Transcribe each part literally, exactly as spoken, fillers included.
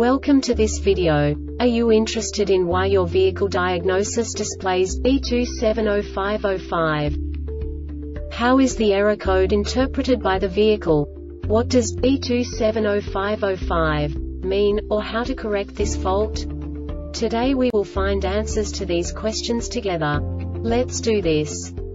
Welcome to this video. Are you interested in why your vehicle diagnosis displays B two seven zero five zero five? How is the error code interpreted by the vehicle? What does B two seven zero five zero five mean, or how to correct this fault? Today we will find answers to these questions together. Let's do this.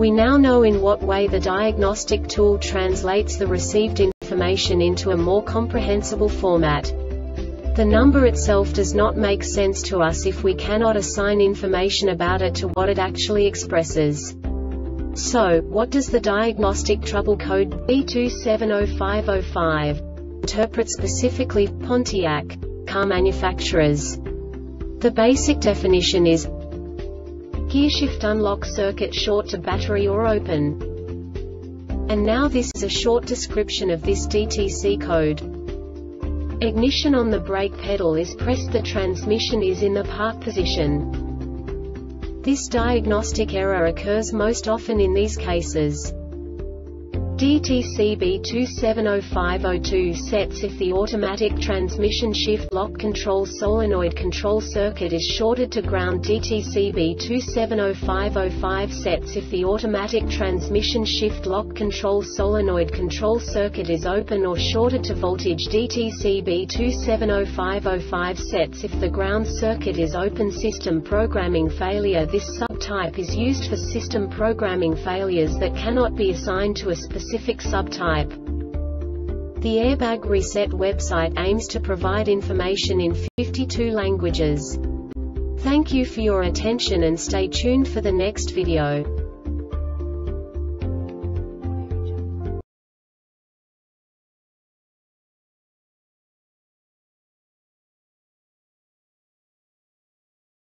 We now know in what way the diagnostic tool translates the received information into a more comprehensible format. The number itself does not make sense to us if we cannot assign information about it to what it actually expresses. So, what does the diagnostic trouble code B two seven zero five zero five interpret specifically for Pontiac car manufacturers? The basic definition is gear shift unlock circuit short to battery or open. And now this is a short description of this D T C code. Ignition on the brake pedal is pressed, the transmission is in the park position. This diagnostic error occurs most often in these cases. D T C B two seven zero five zero two sets if the automatic transmission shift lock control solenoid control circuit is shorted to ground. D T C B two seven zero five zero five sets if the automatic transmission shift lock control solenoid control circuit is open or shorted to voltage. D T C B two seven zero five zero five sets if the ground circuit is open. System programming failure. This subtype is used for system programming failures that cannot be assigned to a specific subtype. The Airbag Reset website aims to provide information in fifty-two languages. Thank you for your attention and stay tuned for the next video.